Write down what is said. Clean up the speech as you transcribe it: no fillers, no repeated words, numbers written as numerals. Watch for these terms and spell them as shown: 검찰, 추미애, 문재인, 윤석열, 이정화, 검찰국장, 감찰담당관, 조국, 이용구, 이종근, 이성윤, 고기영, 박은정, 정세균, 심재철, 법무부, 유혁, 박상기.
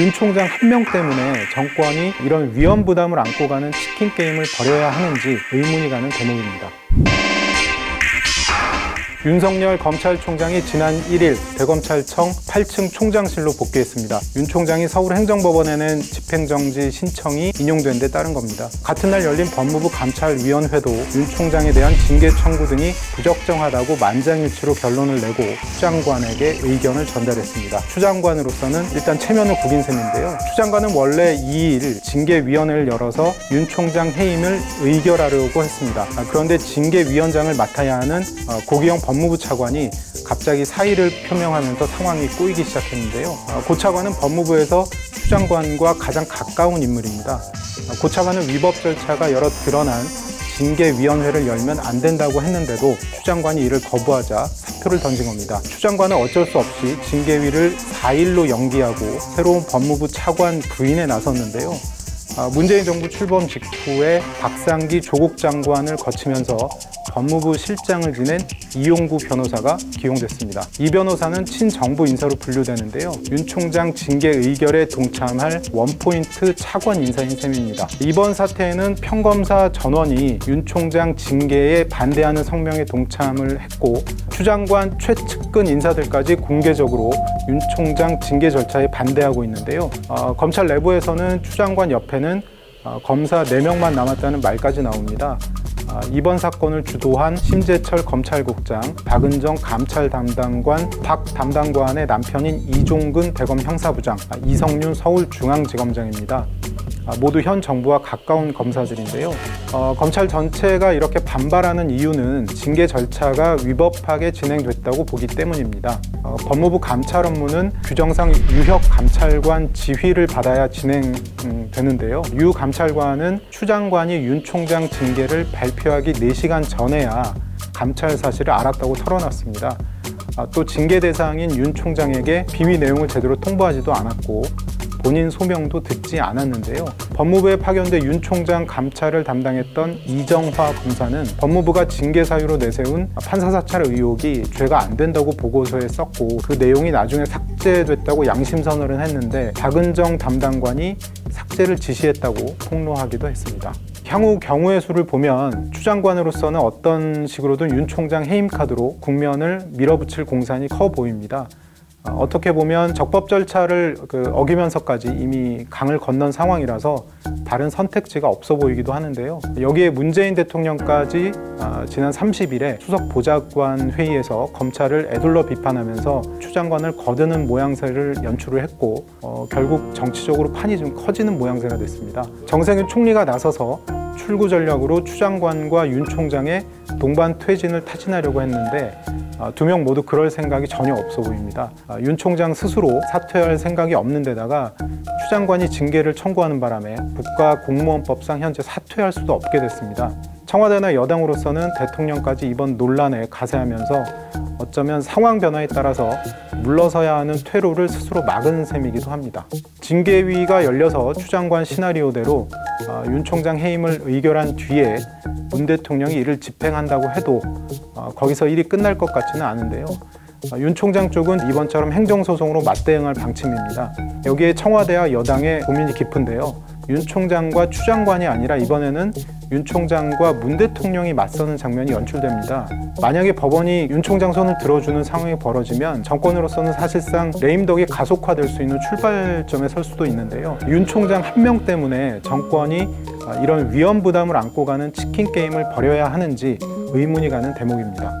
윤 총장 한 명 때문에 정권이 이런 위험 부담을 안고 가는 치킨 게임을 벌여야 하는지 의문이 가는 대목입니다. 윤석열 검찰총장이 지난 1일 대검찰청 8층 총장실로 복귀했습니다. 윤 총장이 서울행정법원에 낸 집행정지 신청이 인용된 데 따른 겁니다. 같은 날 열린 법무부 감찰위원회도 윤 총장에 대한 징계 청구 등이 부적정하다고 만장일치로 결론을 내고 추 장관에게 의견을 전달했습니다. 추 장관으로서는 일단 체면을 구긴 셈인데요. 추 장관은 원래 2일 징계위원회를 열어서 윤 총장 해임을 의결하려고 했습니다. 그런데 징계위원장을 맡아야 하는 고기영 법무부 차관이 갑자기 사의를 표명하면서 상황이 꼬이기 시작했는데요. 고 차관은 법무부에서 추 장관과 가장 가까운 인물입니다. 고 차관은 위법 절차가 여럿 드러난 징계위원회를 열면 안 된다고 했는데도 추 장관이 이를 거부하자 사표를 던진 겁니다. 추 장관은 어쩔 수 없이 징계위를 4일로 연기하고 새로운 법무부 차관 부인에 나섰는데요. 문재인 정부 출범 직후에 박상기 조국 장관을 거치면서 법무부 실장을 지낸 이용구 변호사가 기용됐습니다. 이 변호사는 친정부 인사로 분류되는데요. 윤 총장 징계 의결에 동참할 원포인트 차관 인사인 셈입니다. 이번 사태에는 평검사 전원이 윤 총장 징계에 반대하는 성명에 동참을 했고 추 장관 최측근 인사들까지 공개적으로 윤 총장 징계 절차에 반대하고 있는데요. 검찰 내부에서는 추 장관 옆에는 검사 4명만 남았다는 말까지 나옵니다. 이번 사건을 주도한 심재철 검찰국장, 박은정 감찰 담당관, 박 담당관의 남편인 이종근 대검 형사부장, 이성윤 서울중앙지검장입니다. 모두 현 정부와 가까운 검사들인데요. 검찰 전체가 이렇게 반발하는 이유는 징계 절차가 위법하게 진행됐다고 보기 때문입니다. 법무부 감찰 업무는 규정상 유혁 감찰관 지휘를 받아야 진행되는데요. 유 감찰관은 추 장관이 윤 총장 징계를 발표하기 4시간 전에야 감찰 사실을 알았다고 털어놨습니다. 또 징계 대상인 윤 총장에게 비위 내용을 제대로 통보하지도 않았고 본인 소명도 듣지 않았는데요. 법무부에 파견돼 윤 총장 감찰을 담당했던 이정화 검사는 법무부가 징계 사유로 내세운 판사 사찰 의혹이 죄가 안 된다고 보고서에 썼고 그 내용이 나중에 삭제됐다고 양심 선언을 했는데 박은정 담당관이 삭제를 지시했다고 폭로하기도 했습니다. 향후 경우의 수를 보면 추 장관으로서는 어떤 식으로든 윤 총장 해임 카드로 국면을 밀어붙일 공산이 커 보입니다. 어떻게 보면 적법 절차를 어기면서까지 이미 강을 건넌 상황이라서 다른 선택지가 없어 보이기도 하는데요. 여기에 문재인 대통령까지 지난 30일에 수석보좌관 회의에서 검찰을 애둘러 비판하면서 추 장관을 거드는 모양새를 연출을 했고 결국 정치적으로 판이 좀 커지는 모양새가 됐습니다. 정세균 총리가 나서서 출구 전략으로 추 장관과 윤 총장의 동반 퇴진을 타진하려고 했는데 2명 모두 그럴 생각이 전혀 없어 보입니다. 윤 총장 스스로 사퇴할 생각이 없는 데다가 추 장관이 징계를 청구하는 바람에 국가공무원법상 현재 사퇴할 수도 없게 됐습니다. 청와대나 여당으로서는 대통령까지 이번 논란에 가세하면서 어쩌면 상황 변화에 따라서 물러서야 하는 퇴로를 스스로 막은 셈이기도 합니다. 징계위가 열려서 추 장관 시나리오대로 윤 총장 해임을 의결한 뒤에 문 대통령이 이를 집행한다고 해도 거기서 일이 끝날 것 같지는 않은데요. 윤 총장 쪽은 이번처럼 행정소송으로 맞대응할 방침입니다. 여기에 청와대와 여당의 고민이 깊은데요. 윤 총장과 추 장관이 아니라 이번에는 윤 총장과 문 대통령이 맞서는 장면이 연출됩니다. 만약에 법원이 윤 총장 손을 들어주는 상황이 벌어지면 정권으로서는 사실상 레임덕이 가속화될 수 있는 출발점에 설 수도 있는데요. 윤 총장 한 명 때문에 정권이 이런 위험 부담을 안고 가는 치킨 게임을 벌여야 하는지 의문이 가는 대목입니다.